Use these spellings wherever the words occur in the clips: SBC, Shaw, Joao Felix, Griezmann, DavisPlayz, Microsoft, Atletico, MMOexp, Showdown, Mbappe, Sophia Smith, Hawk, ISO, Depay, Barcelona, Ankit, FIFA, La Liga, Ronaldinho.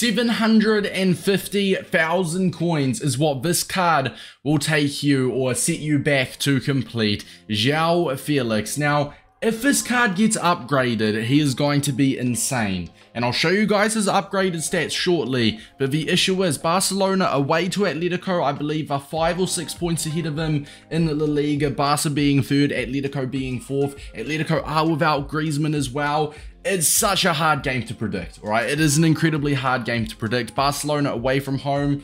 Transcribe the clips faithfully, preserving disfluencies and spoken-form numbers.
seven hundred fifty thousand coins is what this card will take you or set you back to complete Joao Felix. Now, if this card gets upgraded, he is going to be insane. And I'll show you guys his upgraded stats shortly. But the issue is Barcelona away to Atletico, I believe, are five or six points ahead of him in La Liga. Barca being third, Atletico being fourth. Atletico are without Griezmann as well. It's such a hard game to predict, all right? It is an incredibly hard game to predict. Barcelona away from home.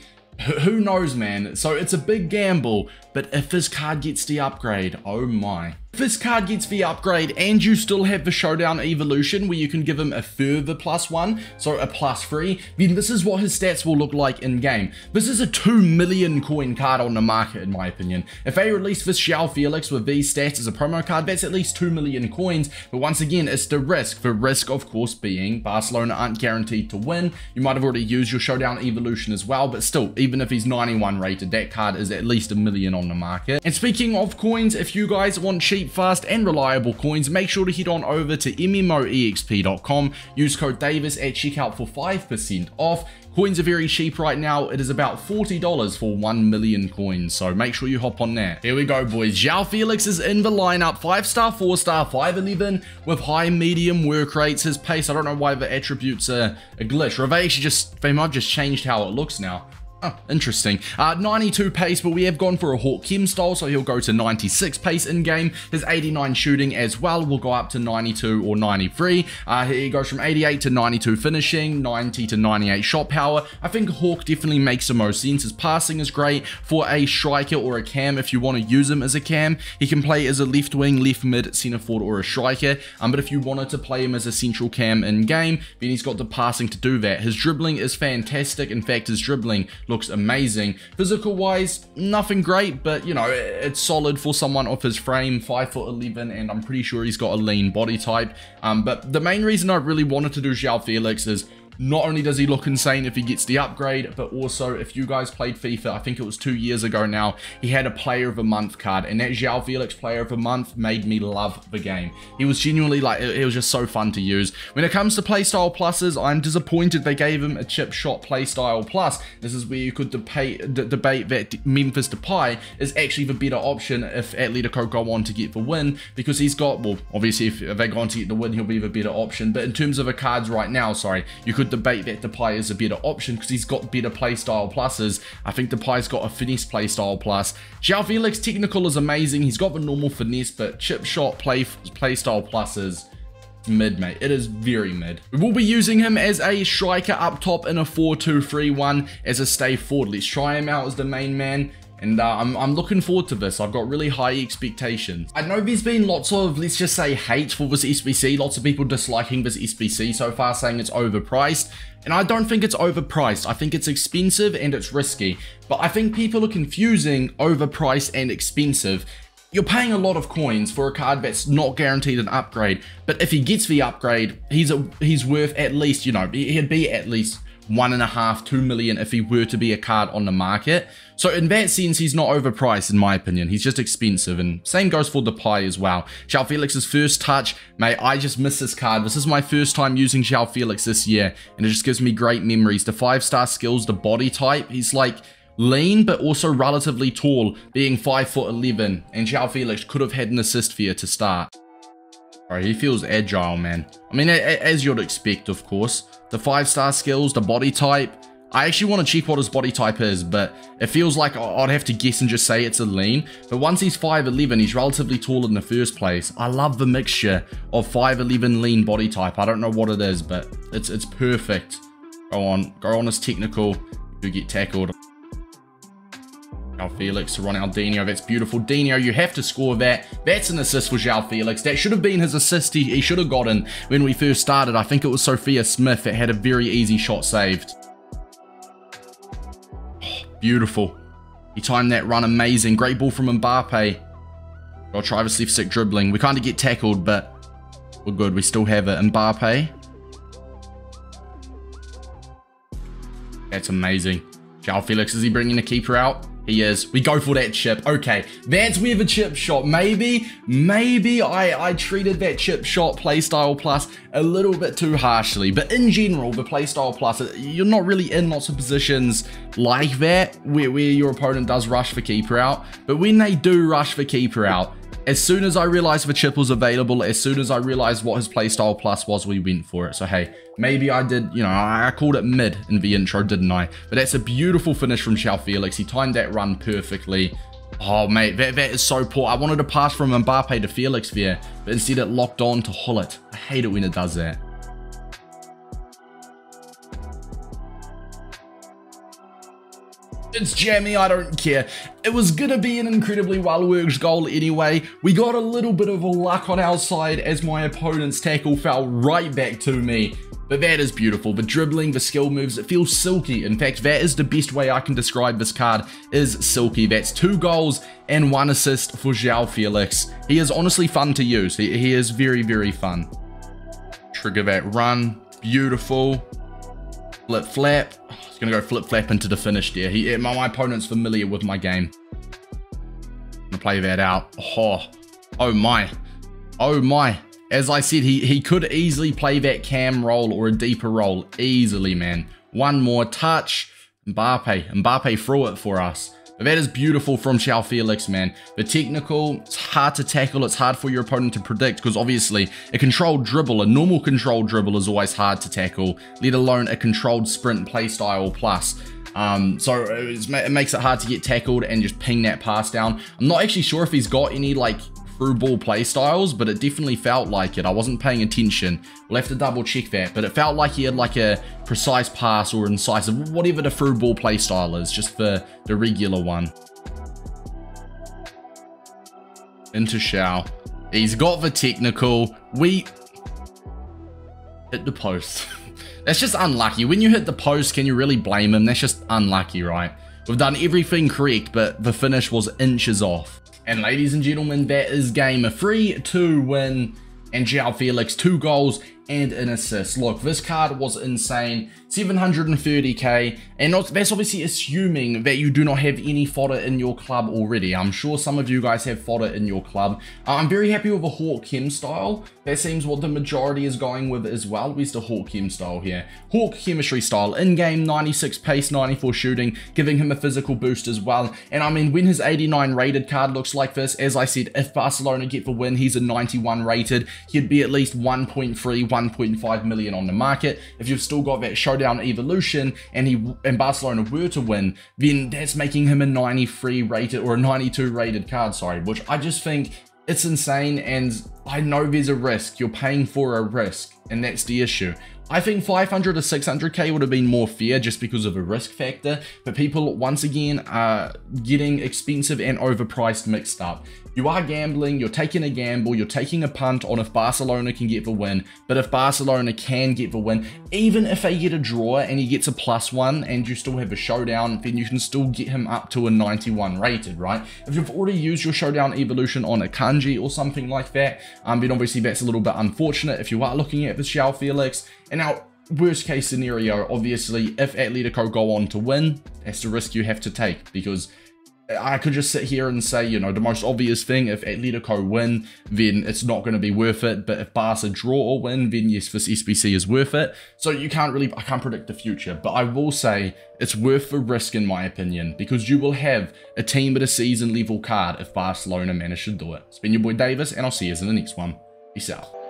Who knows, man? So it's a big gamble, but if this card gets the upgrade, oh my. If this card gets the upgrade and you still have the Showdown Evolution where you can give him a further plus one, so a plus three, then this is what his stats will look like in game. This is a two million coin card on the market, in my opinion. If they release this Joao Felix with these stats as a promo card, that's at least two million coins. But once again, it's the risk. The risk, of course, being Barcelona aren't guaranteed to win. You might have already used your Showdown Evolution as well, but still, even if he's ninety-one rated, that card is at least a million on the market. And speaking of coins, if you guys want cheap, fast and reliable coins, make sure to head on over to m m o e x p dot com, use code Davis at checkout for five percent off. Coins are very cheap right now. It is about forty dollars for one million coins, so make sure you hop on there. Here we go, boys. Joao Felix is in the lineup. five star, four star, five eleven with high medium work rates. His pace, I don't know why the attributes are a glitch, or they actually just, they might have just changed how it looks now. Oh, interesting. Uh, ninety-two pace, but we have gone for a Hawk Chem style, so he'll go to ninety-six pace in game. His eighty-nine shooting as well will go up to ninety-two or ninety-three. Uh, he goes from eighty-eight to ninety-two finishing, ninety to ninety-eight shot power. I think Hawk definitely makes the most sense. His passing is great for a striker or a cam if you want to use him as a cam. He can play as a left wing, left mid, center forward, or a striker. Um, but if you wanted to play him as a central cam in game, then he's got the passing to do that. His dribbling is fantastic. In fact, his dribbling looks amazing. Physical wise, nothing great, but you know, it's solid for someone of his frame, five foot eleven, and I'm pretty sure he's got a lean body type. Um, but the main reason I really wanted to do Joao Felix is not only does he look insane if he gets the upgrade, but also if you guys played FIFA, I think it was two years ago now, he had a Player of the Month card, and that Joao Felix Player of the Month made me love the game. He was genuinely like, it was just so fun to use. When it comes to playstyle pluses, I'm disappointed they gave him a chip shot playstyle plus. This is where you could debate, debate that Memphis Depay is actually the better option if Atletico go on to get the win, because he's got, well, obviously if they go on to get the win, he'll be the better option, but in terms of the cards right now, sorry, you could debate that Depay is a better option because he's got better playstyle pluses. I think Depay's got a finesse playstyle plus. Joao Felix technical is amazing. He's got the normal finesse, but chip shot play playstyle pluses. Mid, mate. It is very mid. We will be using him as a striker up top in a four two three one as a stay forward. Let's try him out as the main man. And uh, I'm, I'm looking forward to this. I've got really high expectations. I know there's been lots of, let's just say, hate for this S B C. Lots of people disliking this S B C so far, saying it's overpriced. And I don't think it's overpriced. I think it's expensive and it's risky. But I think people are confusing overpriced and expensive. You're paying a lot of coins for a card that's not guaranteed an upgrade. But if he gets the upgrade, he's, a, he's worth at least, you know, he'd be at least one and a half, two million if he were to be a card on the market. So in that sense, he's not overpriced in my opinion. He's just expensive, and same goes for Depay as well. Joao Felix's first touch, mate, I just miss this card. This is my first time using Joao Felix this year, and it just gives me great memories. The five-star skills, the body type, he's like lean, but also relatively tall, being five foot eleven, and Joao Felix could have had an assist for you to start. All right, he feels agile, man. I mean, as you'd expect, of course. The five-star skills, the body type. I actually want to check what his body type is, but it feels like I'd have to guess and just say it's a lean. But once he's five eleven, he's relatively tall in the first place. I love the mixture of five eleven lean body type. I don't know what it is, but it's it's perfect. Go on. Go on, his technical. You get tackled. Joao Felix to Ronaldinho, that's beautiful. Dinho, you have to score that. That's an assist for Joao Felix. That should have been his assist he, he should have gotten when we first started. I think it was Sophia Smith that had a very easy shot saved. Oh, beautiful. He timed that run amazing. Great ball from Mbappe. I'll try this left stick dribbling. We kind of get tackled, but we're good. We still have it. Mbappe. That's amazing. Joao Felix, is he bringing the keeper out? He is. We go for that chip. Okay, that's where the chip shot. Maybe, maybe I, I treated that chip shot playstyle plus a little bit too harshly. But in general, the playstyle plus, you're not really in lots of positions like that where, where your opponent does rush the keeper out. But when they do rush the keeper out, as soon as I realized the chip was available, as soon as I realized what his playstyle plus was, we went for it. So, hey, maybe I did, you know, I called it mid in the intro, didn't I? But that's a beautiful finish from Joao Felix. He timed that run perfectly. Oh, mate, that, that is so poor. I wanted to pass from Mbappe to Felix there, but instead it locked on to Hollett. I hate it when it does that. It's jammy, I don't care. It was going to be an incredibly well-worked goal anyway. We got a little bit of luck on our side as my opponent's tackle fell right back to me. But that is beautiful. The dribbling, the skill moves, it feels silky. In fact, that is the best way I can describe this card, is silky. That's two goals and one assist for Joao Felix. He is honestly fun to use. He, he is very, very fun. Trigger that run. Beautiful. Flip flap. He's going to go flip flap into the finish there. He, my, my opponent's familiar with my game. I'm going to play that out. Oh, oh my. Oh my. As I said, he, he could easily play that cam roll or a deeper roll. Easily, man. One more touch. Mbappe. Mbappe threw it for us. But that is beautiful from Joao Felix, man. The technical, it's hard to tackle. It's hard for your opponent to predict because obviously a controlled dribble, a normal controlled dribble is always hard to tackle, let alone a controlled sprint playstyle plus. Um, so it, it makes it hard to get tackled and just ping that pass down. I'm not actually sure if he's got any like through ball playstyles, but it definitely felt like it. I wasn't paying attention. We'll have to double check that, but it felt like he had like a precise pass or incisive, whatever the through ball play style is, just the, the regular one. Into Shaw. He's got the technical. We hit the post. That's just unlucky. When you hit the post, can you really blame him? That's just unlucky, right? We've done everything correct, but the finish was inches off. And ladies and gentlemen, that is game. A three two win. And Joao Felix, two goals and an assist. Look, this card was insane. seven hundred thirty K. And that's obviously assuming that you do not have any fodder in your club already. I'm sure some of you guys have fodder in your club. Uh, I'm very happy with the Hawk Chem style. That seems what the majority is going with as well. Where's the Hawk Chem style here? Hawk Chemistry style. In-game, ninety-six pace, ninety-four shooting, giving him a physical boost as well. And I mean, when his eighty-nine rated card looks like this, as I said, if Barcelona get the win, he's a ninety-one rated. He'd be at least one point three, one point five million on the market. If you've still got that showdown evolution and he and Barcelona were to win, then that's making him a ninety-three rated or a ninety-two rated card, sorry, which I just think it's insane. And I know there's a risk. You're paying for a risk, and that's the issue. I think five hundred or six hundred K would have been more fair just because of a risk factor, but people once again are getting expensive and overpriced mixed up. You are gambling, you're taking a gamble, you're taking a punt on if Barcelona can get the win, but if Barcelona can get the win, even if they get a draw and he gets a plus one and you still have a showdown, then you can still get him up to a ninety-one rated, right? If you've already used your showdown evolution on a kanji or something like that, um, then obviously that's a little bit unfortunate if you are looking at the Joao Felix. And now, worst case scenario, obviously, if Atletico go on to win, that's the risk you have to take, because I could just sit here and say, you know, the most obvious thing, if Atletico win, then it's not going to be worth it. But if Barca draw or win, then yes, this S B C is worth it. So you can't really, I can't predict the future. But I will say it's worth the risk, in my opinion, because you will have a team at a season level card if Barcelona manage to do it. It's been your boy Davis, and I'll see you in the next one. Peace out.